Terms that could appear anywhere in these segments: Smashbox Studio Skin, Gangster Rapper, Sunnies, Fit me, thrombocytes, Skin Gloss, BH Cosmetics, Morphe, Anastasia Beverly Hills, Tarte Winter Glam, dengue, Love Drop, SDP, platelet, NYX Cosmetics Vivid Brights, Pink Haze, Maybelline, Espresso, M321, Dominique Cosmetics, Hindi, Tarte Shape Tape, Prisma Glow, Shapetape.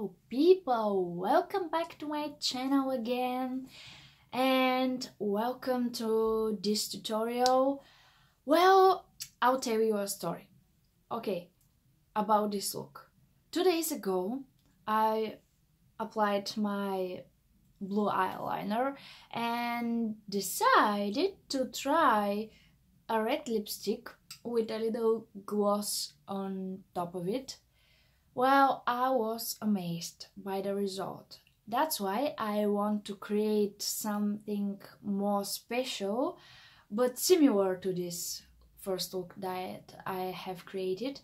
beautiful people, welcome back to my channel again and welcome to this tutorial. Well, I'll tell you a story, okay, about this look. 2 days ago I applied my blue eyeliner and decided to try a red lipstick with a little gloss on top of it. Well, I was amazed by the result. That's why I want to create something more special but similar to this first look that I have created.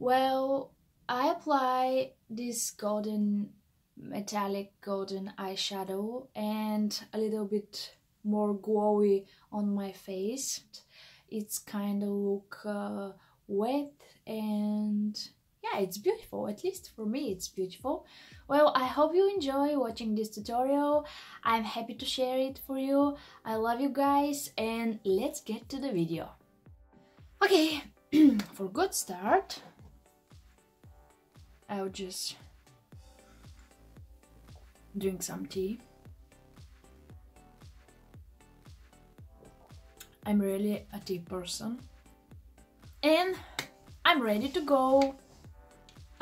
Well, I apply this golden metallic golden eyeshadow and a little bit more glowy on my face. It's kind of look wet and yeah, it's beautiful. At least for me it's beautiful. Well, I hope you enjoy watching this tutorial. I'm happy to share it for you. I love you guys and let's get to the video. Okay, for good start I'll just drink some tea. I'm really a tea person and I'm ready to go.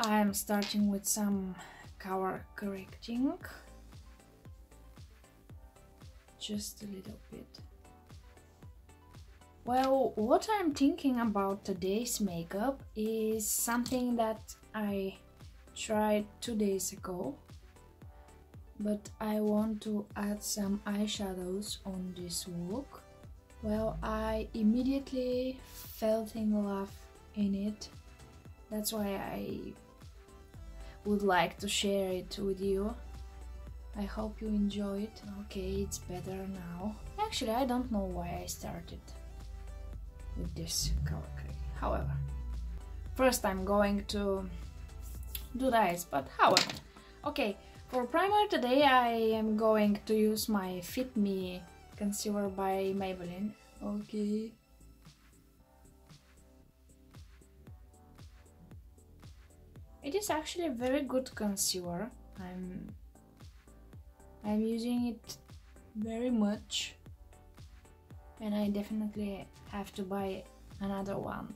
I'm starting with some color correcting, just a little bit. Well, what I'm thinking about today's makeup is something that I tried 2 days ago, but I want to add some eyeshadows on this look. Well, I immediately fell in love in it. That's why I would like to share it with you. I hope you enjoy it. Okay, it's better now. Actually, I don't know why I started with this color cream. However, first I'm going to do the eyes, but however. Okay, for primer today I am going to use my Fit Me concealer by Maybelline. Okay. It is actually a very good concealer. I'm using it very much and I definitely have to buy another one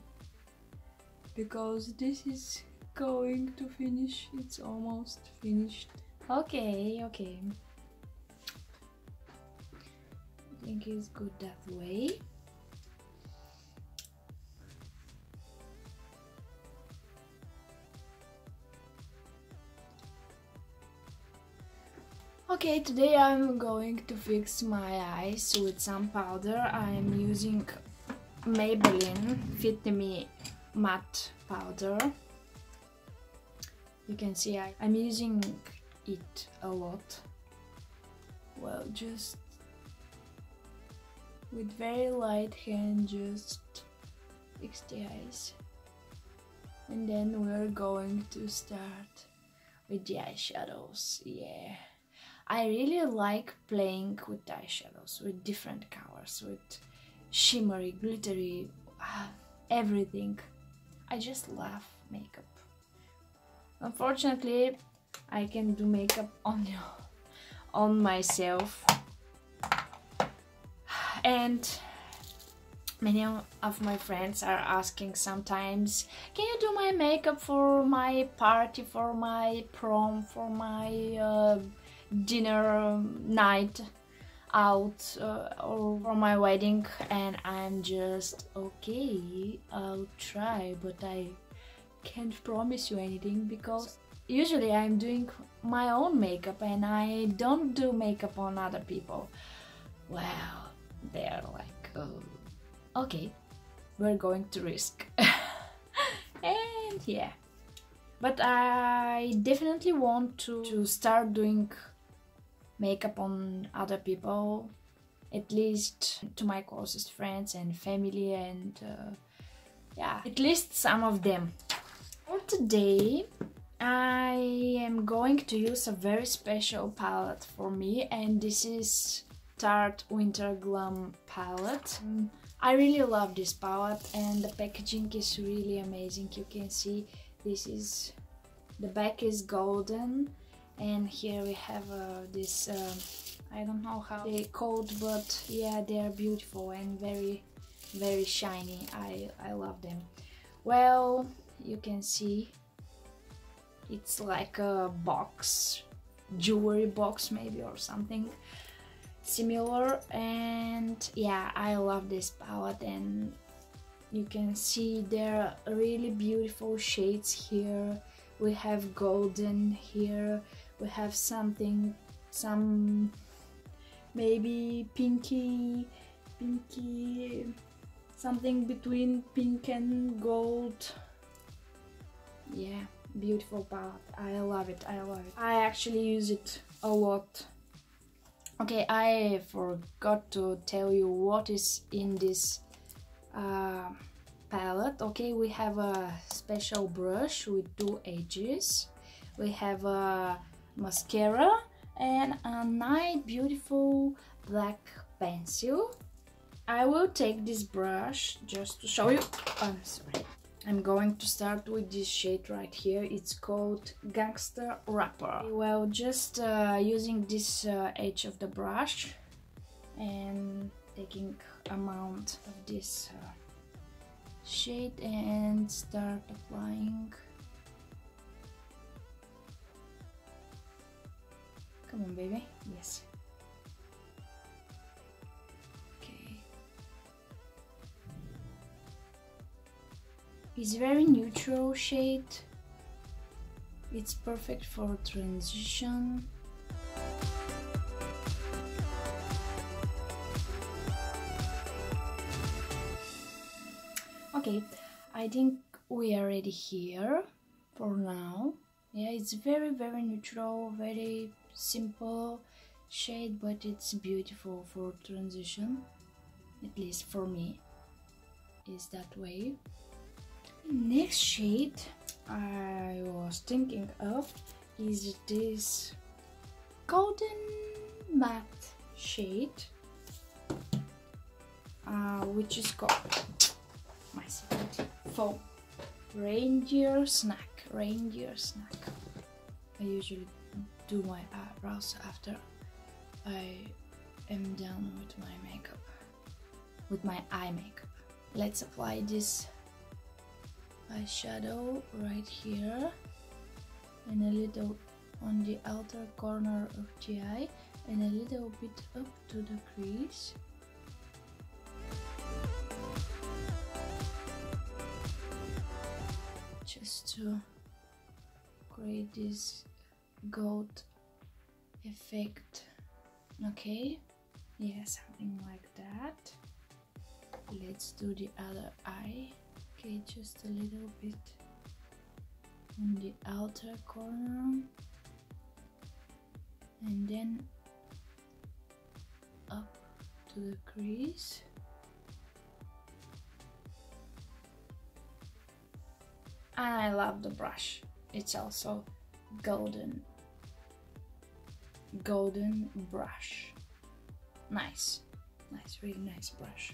because this is going to finish. It's almost finished. Okay, okay. I think it's good that way. Okay, today I'm going to fix my eyes with some powder. I'm using Maybelline Fit Me Matte Powder. You can see I'm using it a lot. Well, just with very light hand, just fix the eyes. And then we're going to start with the eyeshadows, yeah. I really like playing with eyeshadows, with different colors, with shimmery, glittery, everything. I just love makeup. Unfortunately, I can do makeup only on myself. And many of my friends are asking sometimes, can you do my makeup for my party, for my prom, for my dinner night out, or for my wedding? And I'm just, okay, I'll try, but I can't promise you anything because usually I'm doing my own makeup and I don't do makeup on other people. Well, they're like, oh, okay, we're going to risk. And yeah, but I definitely want to start doing makeup on other people, at least to my closest friends and family, and yeah, at least some of them. For today I am going to use a very special palette for me, and this is Tarte Winter Glam palette. I really love this palette and the packaging is really amazing. You can see this is, the back is golden And here we have this, I don't know how they called, but yeah, they are beautiful and very shiny. I love them. Well, you can see it's like a box, jewelry box maybe, or something similar. And yeah, I love this palette, and you can see there are really beautiful shades here. We have golden here, we have something, some maybe pinky, something between pink and gold. Yeah, beautiful palette. I love it, I love it. I actually use it a lot. Okay, I forgot to tell you what is in this palette. Okay, we have a special brush with two edges. We have a mascara and a nice beautiful black pencil. I will take this brush just to show you. I'm sorry. I'm going to start with this shade right here. It's called Gangster Rapper. Well, just using this edge of the brush and taking amount of this shade and start applying. Come on, baby. Yes. It's very neutral shade. It's perfect for transition. Okay, I think we are ready here for now. Yeah, it's very neutral, very simple shade, but it's beautiful for transition. At least for me, it's that way. Next shade I was thinking of is this golden matte shade, which is called my secret foam, Reindeer Snack. I usually do my eyebrows after I am done with my makeup, with my eye makeup. Let's apply this eyeshadow right here and a little on the outer corner of the eye and a little bit up to the crease. Just to create this gold effect. Okay, yeah, something like that. Let's do the other eye. Okay, just a little bit on the outer corner and then up to the crease. And I love the brush. It's also golden brush. Nice, really nice brush.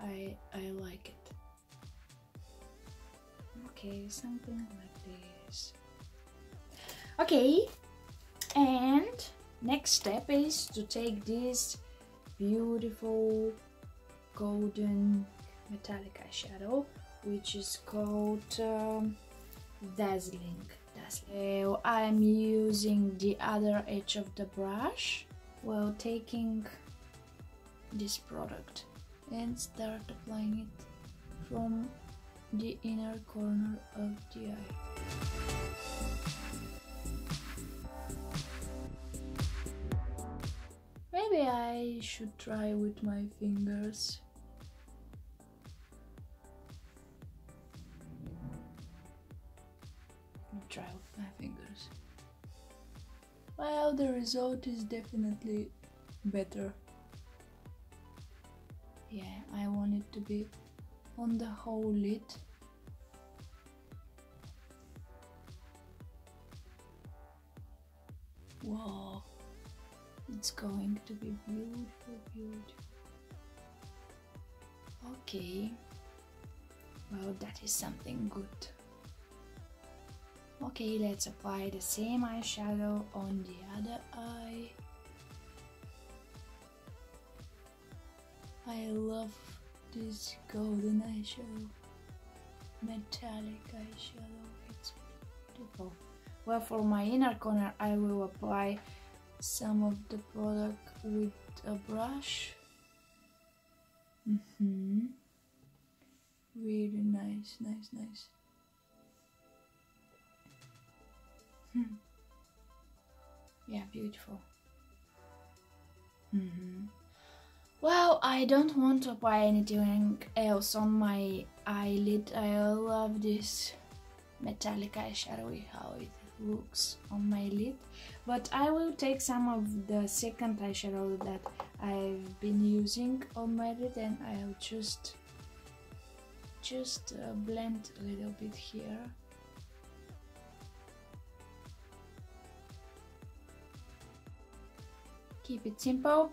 I like it. Okay, something like this. Okay, and next step is to take this beautiful golden metallic eyeshadow, which is called Dazzling. So I'm using the other edge of the brush while taking this product and start applying it from the inner corner of the eye. Maybe I should try with my fingers. Let me try with my fingers. Well, the result is definitely better. Yeah, I want it to be on the whole lid. Wow, it's going to be beautiful. Okay, well, that is something good. Okay, let's apply the same eyeshadow on the other eye. I love this golden eyeshadow, metallic eyeshadow, it's beautiful. Well, for my inner corner I will apply some of the product with a brush. Really nice. Yeah, beautiful. Well, I don't want to apply anything else on my eyelid. I love this metallic eyeshadow, how it looks on my lid. But I will take some of the second eyeshadow that I've been using on my lid, and I'll just blend a little bit here. Keep it simple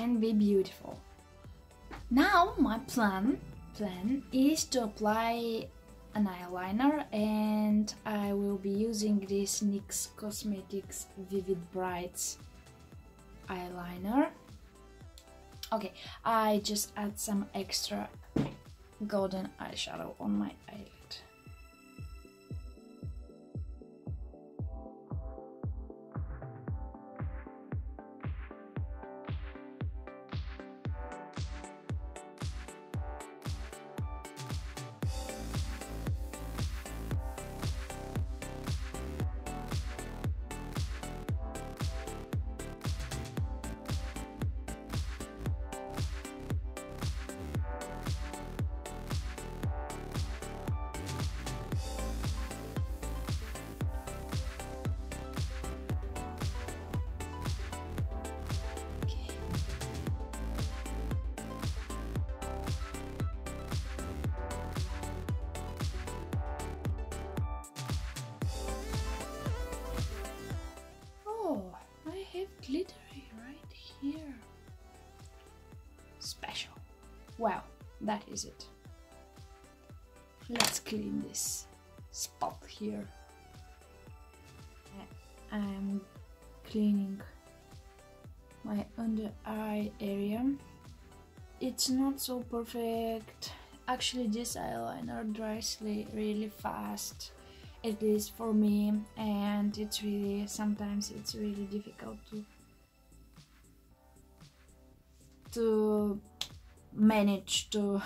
and be beautiful. Now my plan is to apply an eyeliner, and I will be using this NYX Cosmetics Vivid Brights eyeliner. Okay, I just add some extra golden eyeshadow on my eyelid. Glittery right here. Special. Wow, that is it. Let's clean this spot here. I'm cleaning my under eye area. It's not so perfect. Actually, this eyeliner dries really fast. At least for me, and it's really, sometimes it's really difficult to manage to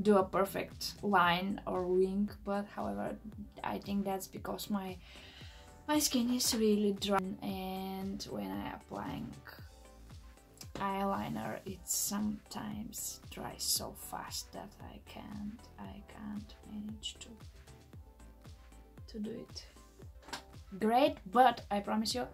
do a perfect line or wing, but however, I think that's because my skin is really dry, and when I apply eyeliner it sometimes dries so fast that I can't manage to do it great. But I promise you,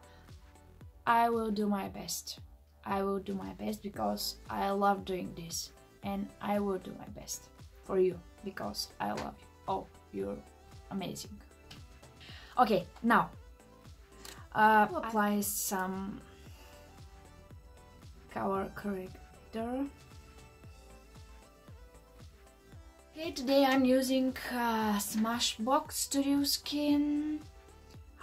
I will do my best. I will do my best because I love doing this, and I will do my best for you because I love you. Oh, you're amazing. Okay, now I'll apply some color corrector. Okay, today I'm using Smashbox Studio Skin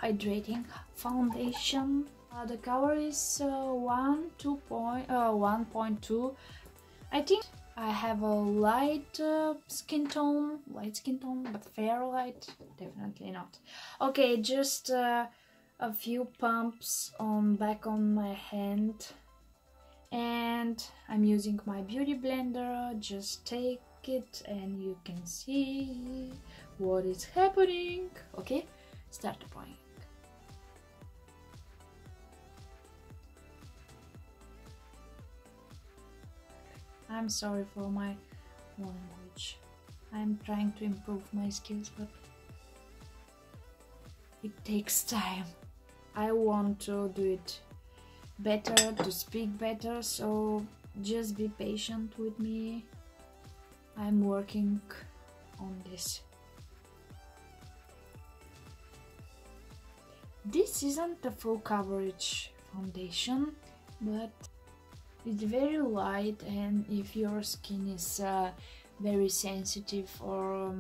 Hydrating Foundation. The color is 1.2. I think I have a light skin tone, but fair light, definitely not. Okay, just a few pumps back on my hand, and I'm using my beauty blender. Just take it and you can see what is happening. Okay, start applying. I'm sorry for my language. I'm trying to improve my skills, but it takes time. I want to do it better, to speak better, so just be patient with me. I'm working on this. This isn't a full coverage foundation, but it's very light, and if your skin is very sensitive or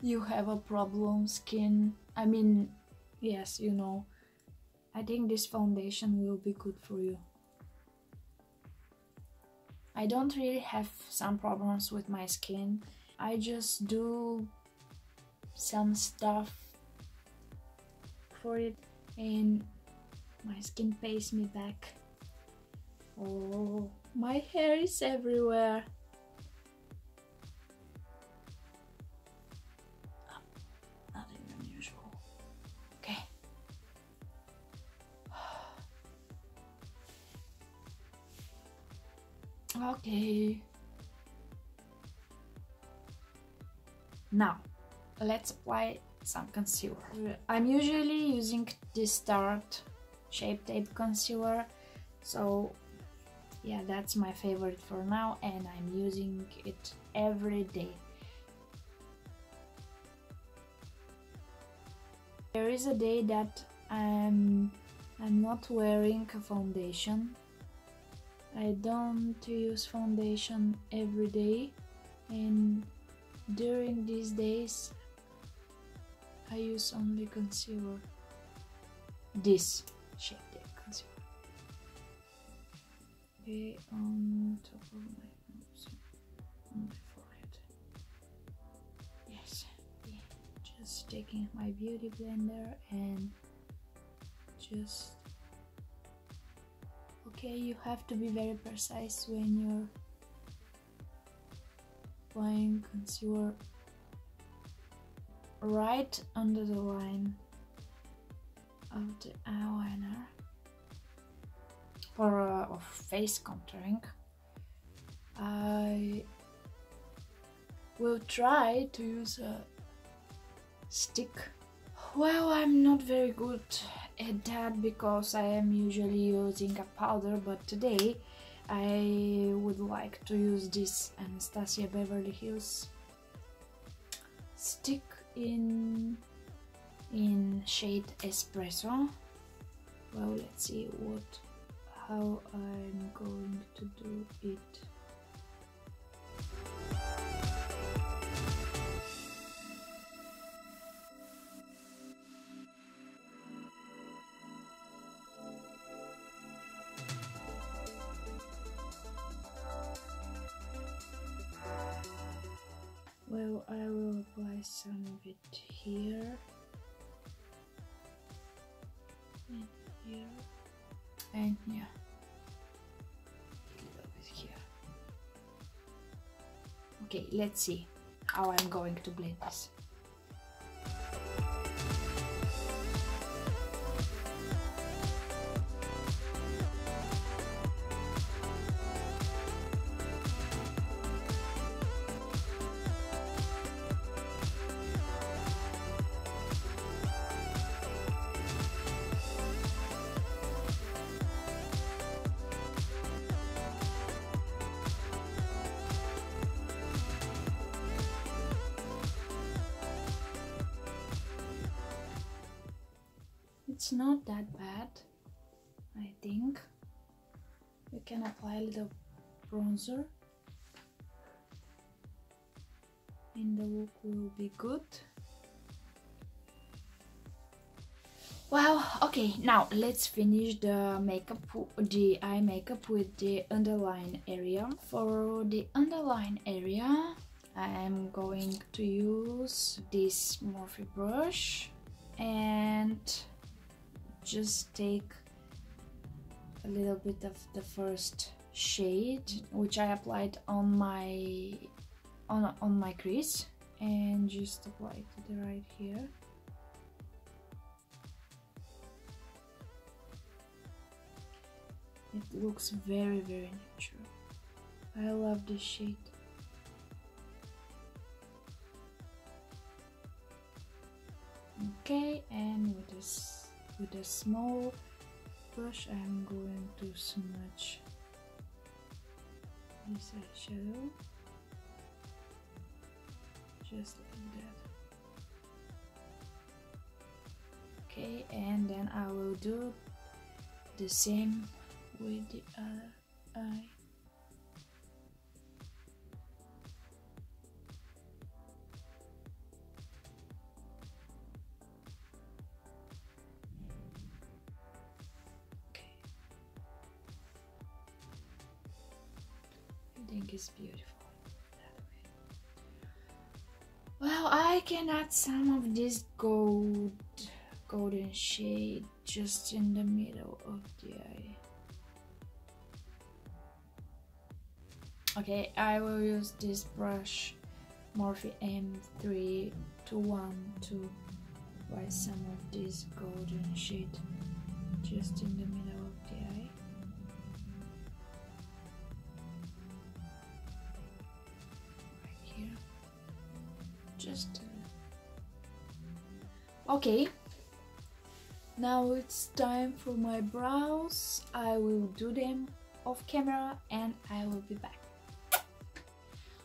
you have a problem skin, I mean, yes, you know, I think this foundation will be good for you. I don't really have some problems with my skin. I just do some stuff for it and my skin pays me back. Oh, my hair is everywhere. Nothing unusual. Okay. Okay. Now, let's apply some concealer. I'm usually using this Tarte Shape Tape concealer, so yeah, that's my favorite for now, and I'm using it every day. There is a day that I'm not wearing a foundation. I don't use foundation every day, and during these days I use only concealer. This Shape Tape concealer. Okay, on top of my nose, on my forehead. Yes, yeah. Just taking my beauty blender and just. Okay, you have to be very precise when you're applying concealer. Right under the line of the eyeliner or face contouring. I will try to use a stick. Well, I'm not very good at that because I am usually using a powder, but today I would like to use this Anastasia Beverly Hills stick in shade Espresso. Well, let's see how I'm going to do it. Well, I will apply some of it here and here and here. A little bit here. Okay, let's see how I'm going to blend this. It's not that bad, I think. You can apply a little bronzer and the look will be good. Wow, okay, now let's finish the makeup, the eye makeup with the underline area. For the underline area, I am going to use this Morphe brush and just take a little bit of the first shade, which I applied on my crease, and just apply it to the right here. It looks very, very natural. I love this shade. Okay, and with this. With a small brush, I'm going to smudge this eyeshadow, just like that. Okay, and then I will do the same with the other eye. think it's beautiful that way. Well, I can add some of this golden shade just in the middle of the eye. Okay, I will use this brush, Morphe M321, to apply some of this golden shade just in the middle of the eye. Right here. Just... okay. Now it's time for my brows. I will do them off camera and I will be back.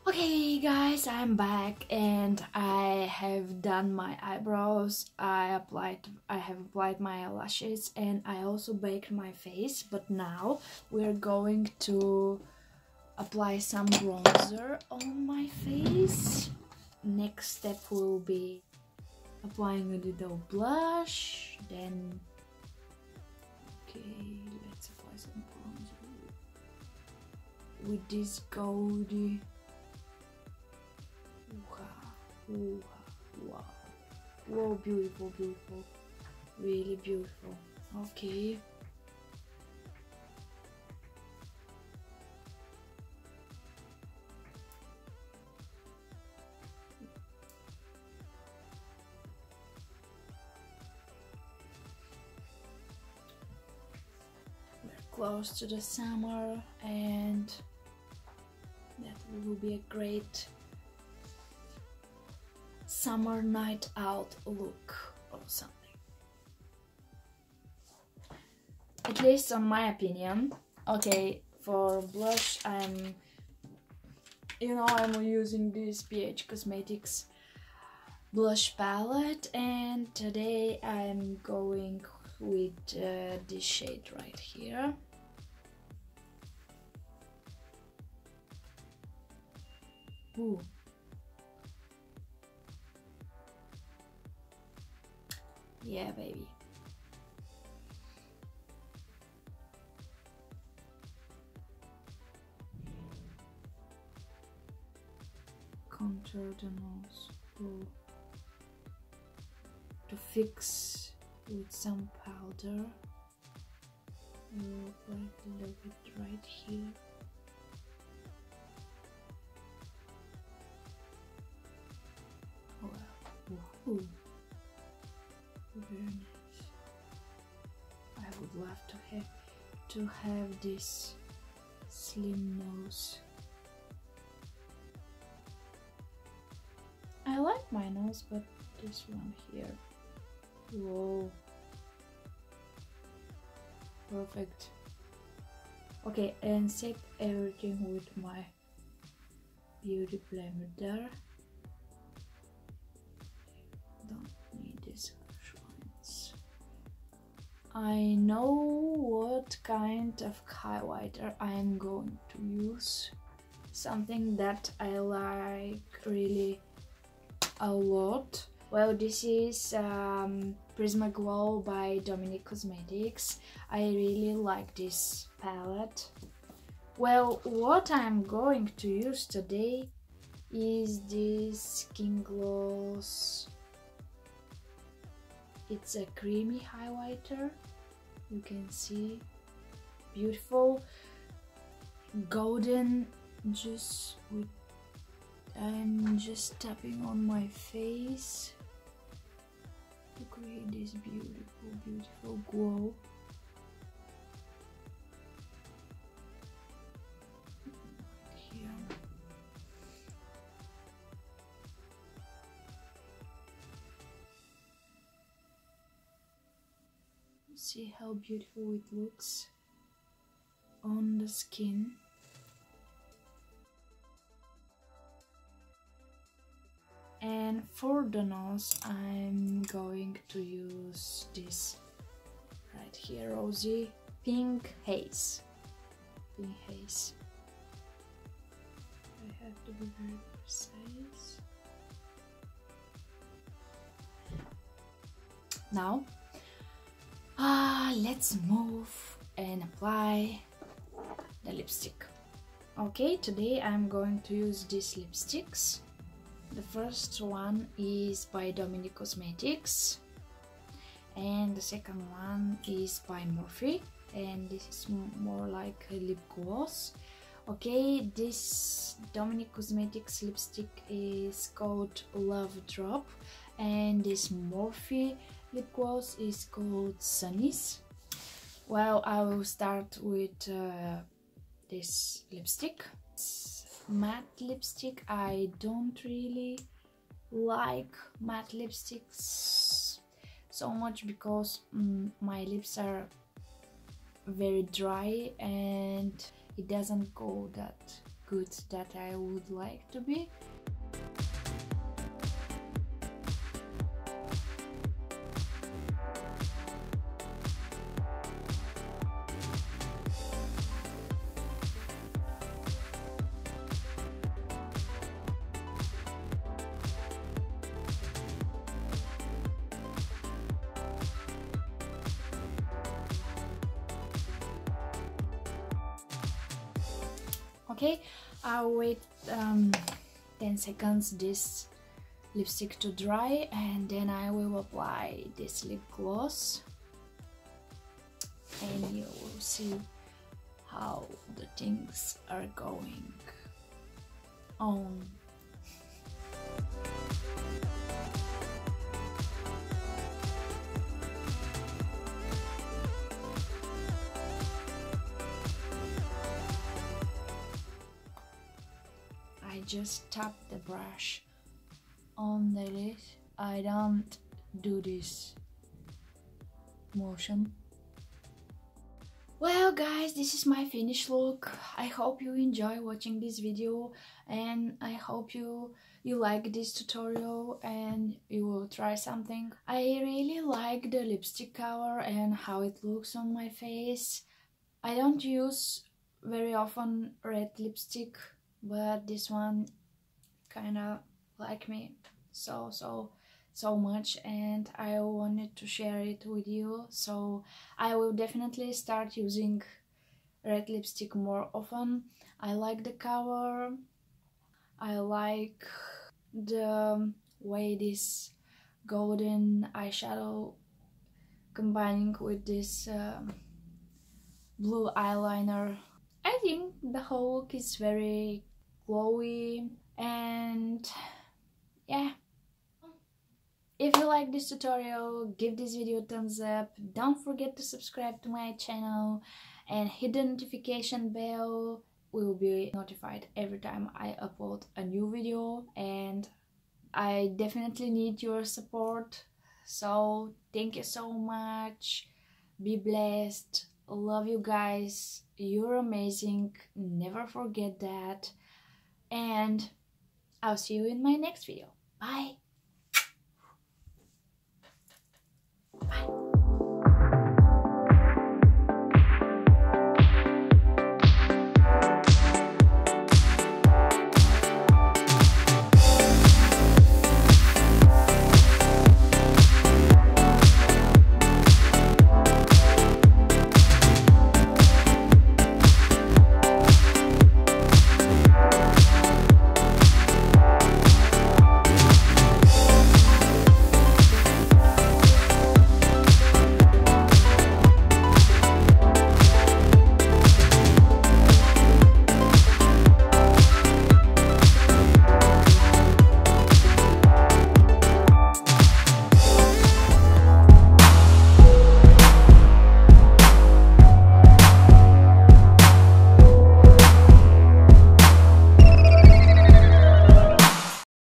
Okay guys, I'm back and I have done my eyebrows, I have applied my lashes and I also baked my face, but now we're going to apply some bronzer on my face. Next step will be applying a little blush, then okay, let's apply some bronzer with this goldy. Ooh, wow, whoa, beautiful, beautiful, really beautiful. Okay, we're close to the summer and that will be a great summer night out look or something, at least on my opinion. Okay, for blush I'm using this BH Cosmetics blush palette, and today I'm going with this shade right here. Ooh. Yeah, baby. Contour the nose to fix with some powder. We'll apply a little bit right here. Oh, wow. Very nice. I would love to have this slim nose. I like my nose, but this one here. Whoa. Perfect. Okay, and set everything with my beauty blender there. I know what kind of highlighter I am going to use. Something that I like really a lot. Well, this is Prisma Glow by Dominique Cosmetics. I really like this palette. Well, what I'm going to use today is this Skin Gloss. It's a creamy highlighter, you can see, beautiful, golden, just with, I'm just tapping on my face to create this beautiful, beautiful glow. See how beautiful it looks on the skin. And for the nose, I'm going to use this right here, rosy Pink Haze. Pink Haze. I have to be very precise. Now. Let's move and apply the lipstick. Okay, today I'm going to use these lipsticks. The first one is by Dominique Cosmetics and the second one is by Morphe, and this is more like a lip gloss. Okay, this Dominique Cosmetics lipstick is called Love Drop, and this Morphe lip gloss is called Sunnies. Well, I will start with this lipstick. It's matte lipstick. I don't really like matte lipsticks so much because my lips are very dry and it doesn't go that good that I would like to be. Okay, I'll wait 10 seconds this lipstick to dry and then I will apply this lip gloss and you will see how the things are going on. Just tap the brush on the lid. I don't do this motion. Well guys, this is my finished look. I hope you enjoy watching this video and I hope you like this tutorial and you will try something. I really like the lipstick color and how it looks on my face. I don't use very often red lipstick, but this one kinda like me so much and I wanted to share it with you. So I will definitely start using red lipstick more often. I like the color, I like the way this golden eyeshadow combining with this blue eyeliner. I think the whole look is very glowy and yeah. If you like this tutorial, give this video a thumbs up, don't forget to subscribe to my channel and hit the notification bell. We will be notified every time I upload a new video and I definitely need your support. So thank you so much, be blessed, love you guys, you're amazing, never forget that, and I'll see you in my next video. Bye!